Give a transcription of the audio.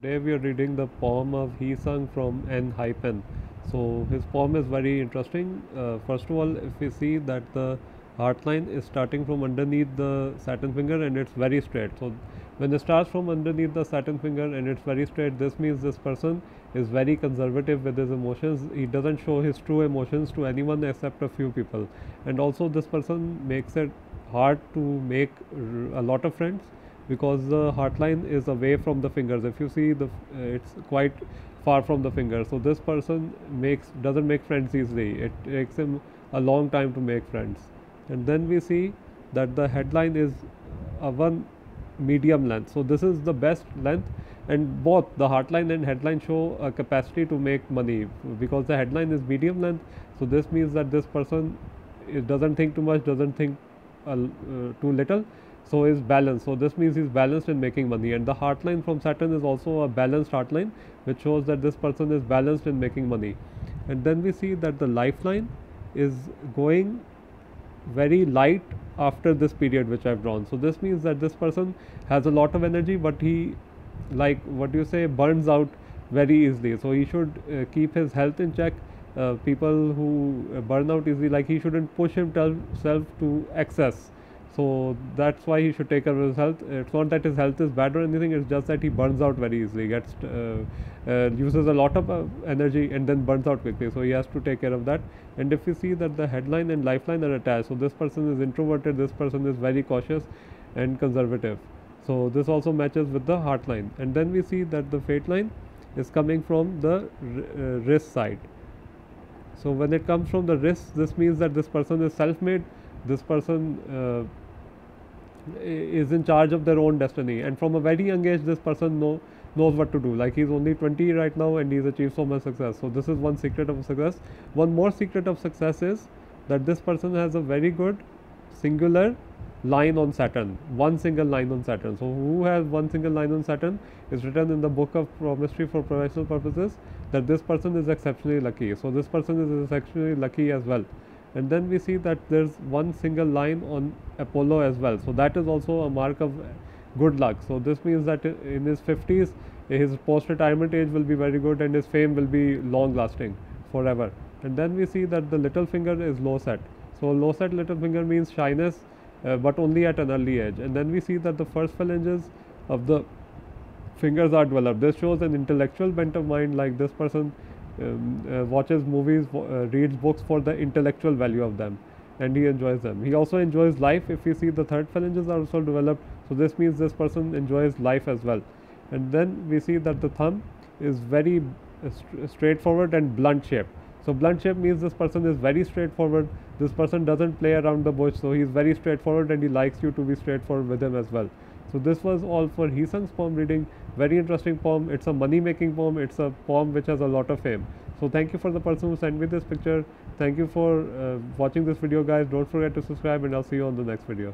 Today we are reading the poem of Heeseung from N. Hypen. So his poem is very interesting. First of all, if we see that the heartline is starting from underneath the satin finger and it's very straight. So when it starts from underneath the satin finger and it's very straight, this means this person is very conservative with his emotions. He doesn't show his true emotions to anyone except a few people. And also this person makes it hard to make a lot of friends, because the heartline is away from the fingers. If you see, it's quite far from the finger. So this person doesn't make friends easily. It takes him a long time to make friends. And then we see that the headline is a one medium length. So this is the best length, and both the heartline and headline show a capacity to make money, because the headline is medium length. So this means that this person doesn't think too much, doesn't think too little. So is balanced. So this means he's balanced in making money. And the heartline from Saturn is also a balanced heartline, which shows that this person is balanced in making money. And then we see that the lifeline is going very light after this period which I've drawn. So this means that this person has a lot of energy, but he, like what you say, burns out very easily. So he should keep his health in check. People who burn out easily, like, he shouldn't push himself to excess. So that's why he should take care of his health. It's not that his health is bad or anything, it's just that he burns out very easily, uses a lot of energy and then burns out quickly. So he has to take care of that. And if you see that the headline and lifeline are attached, so this person is introverted, this person is very cautious and conservative. So this also matches with the heartline. And then we see that the fate line is coming from the wrist side. So when it comes from the wrist, this means that this person is self-made. This person is in charge of their own destiny, and from a very young age this person knows what to do. Like, he's only 20 right now and he's achieved so much success. So this is one secret of success. One more secret of success is that this person has a very good singular line on Saturn, one single line on Saturn. So who has one single line on Saturn is written in the book of palmistry for professional purposes that this person is exceptionally lucky. So this person is exceptionally lucky as well. And then we see that there's one single line on Apollo as well. So that is also a mark of good luck. So this means that in his 50s, his post-retirement age will be very good and his fame will be long-lasting forever. And then we see that the little finger is low set. So low set little finger means shyness, but only at an early age. And then we see that the first phalanges of the fingers are developed. This shows an intellectual bent of mind, like this person watches movies, reads books for the intellectual value of them, and he enjoys them. He also enjoys life. If we see, the third phalanges are also developed. So this means this person enjoys life as well. And then we see that the thumb is very straightforward and blunt shaped. So blunt shape means this person is very straightforward. This person doesn't play around the bush. So he is very straightforward and he likes you to be straightforward with him as well. So this was all for Heeseung's poem reading. Very interesting poem. It's a money making poem. It's a poem which has a lot of fame. So thank you for the person who sent me this picture. Thank you for watching this video, guys. Don't forget to subscribe, and I'll see you on the next video.